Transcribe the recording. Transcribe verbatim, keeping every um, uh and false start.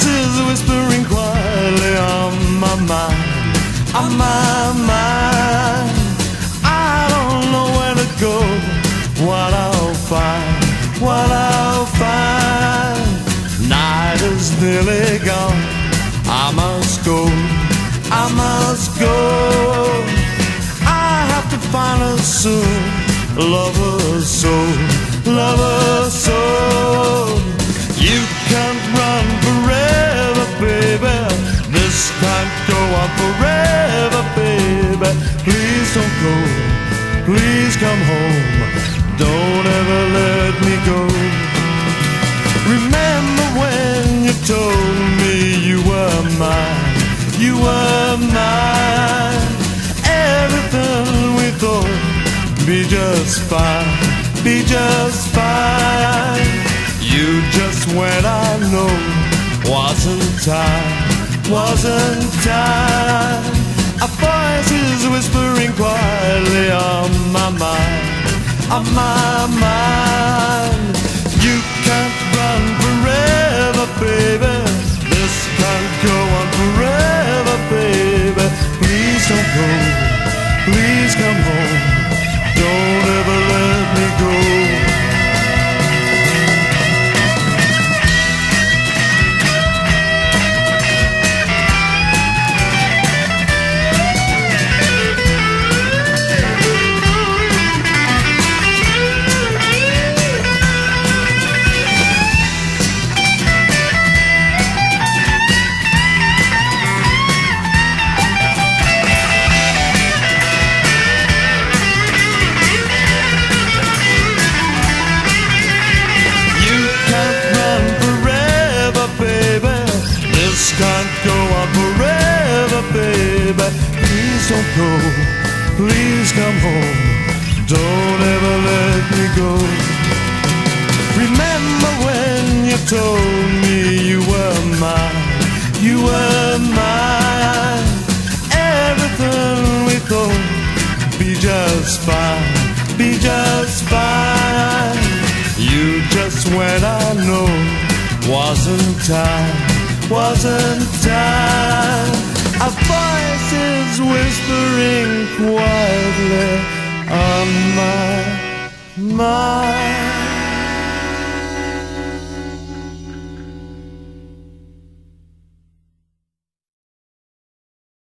voices whispering quietly on my mind, on my mind. I don't know where to go, what I'll find, what I'll find. Night is nearly gone, I must go, I must go. I have to find her soon, love her so, love her so. You can't run forever, baby. This can't go on forever, baby. Please don't go, please come home. Don't ever let me go. Remember when you told me you were mine, you were mine. Everything we thought be just fine, be just fine. You just went, I know, wasn't time, wasn't time. A voice is whispering quietly on my mind, on my mind. You can't run forever, baby. This can't go on forever, baby. Please don't go, please come home. Don't ever let me go. Don't go, please come home. Don't ever let me go. Remember when you told me you were mine, you were mine. Everything we thought be just fine, be just fine. You just went, I know, wasn't time, wasn't time. A voice is whispering quietly on my mind.